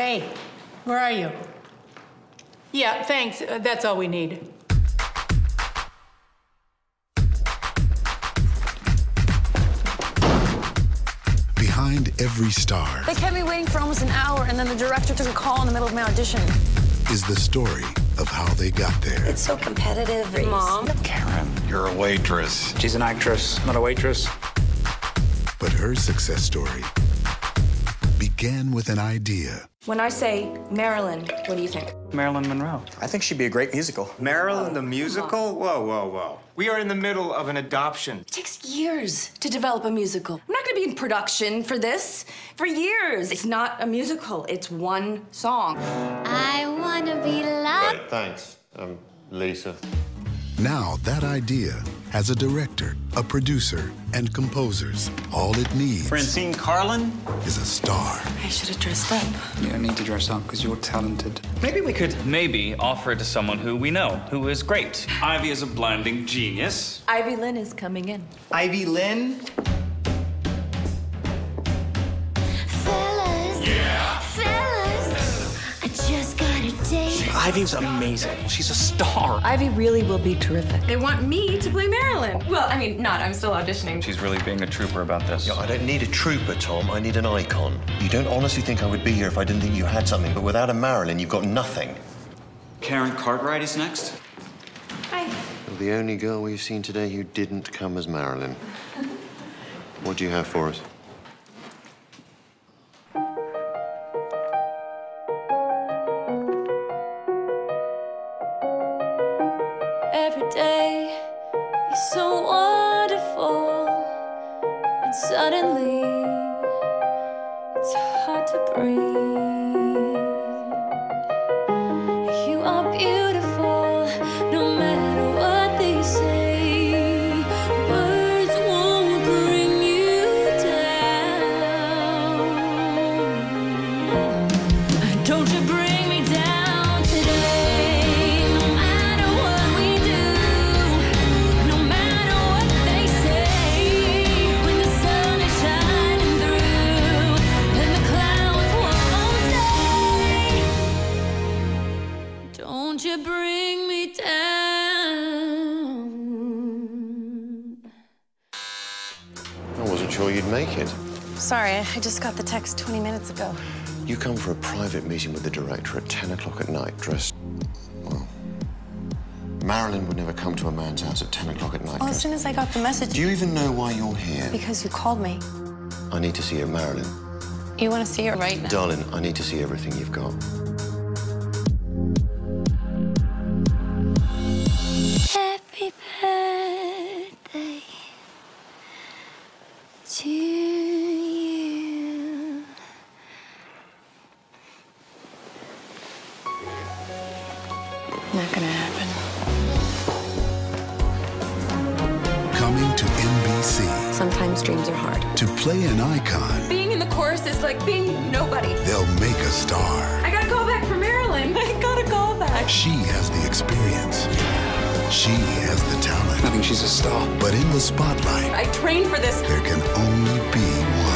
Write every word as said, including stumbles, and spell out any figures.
Hey, where are you? Yeah, thanks. Uh, that's all we need. Behind every star. They kept me waiting for almost an hour, and then the director took a call in the middle of my audition. Is the story of how they got there. It's so competitive. Mom. Karen, you're a waitress. She's an actress, not a waitress. But her success story began with an idea. When I say Marilyn, what do you think? Marilyn Monroe. I think she'd be a great musical. Marilyn the musical? Whoa, whoa, whoa. We are in the middle of an adoption. It takes years to develop a musical. I'm not gonna be in production for this for years. It's not a musical, it's one song. I wanna be loved. Great, thanks, um, Lisa. Now that idea has a director, a producer, and composers. All it needs... Francine Carlin? ...is a star. I should have dressed up. You don't need to dress up because you're talented. Maybe we could maybe offer it to someone who we know, who is great. Ivy is a blinding genius. Ivy Lynn is coming in. Ivy Lynn? Fellas. Yeah. Fellas. I just got a date. Ivy's amazing. She's a star. Ivy really will be terrific. They want me to play Marilyn. Well, I mean, not. I'm still auditioning. She's really being a trooper about this. Yeah, I don't need a trooper, Tom. I need an icon. You don't honestly think I would be here if I didn't think you had something, but without a Marilyn, you've got nothing. Karen Cartwright is next. Hi. You're the only girl we've seen today who didn't come as Marilyn. What do you have for us? Every day, you're so wonderful, and suddenly, it's hard to breathe. You are beautiful, no matter what they say. Words won't bring you down. Don't you bring me down today. You bring me down. I wasn't sure you'd make it. Sorry, I just got the text twenty minutes ago. You come for a private meeting with the director at ten o'clock at night, dressed... Well, Marilyn would never come to a man's house at ten o'clock at night. Well, as soon as I got the message... Do you even know why you're here? Because you called me. I need to see you, Marilyn. You want to see her right now? Darling, I need to see everything you've got. To you. Not gonna happen. Coming to N B C. Sometimes dreams are hard. To play an icon. Being in the chorus is like being nobody. They'll make a star. I got a call back from Marilyn. I got a call back. She has the experience. She has the talent. I think she's a star. But in the spotlight... I trained for this. There can only be one.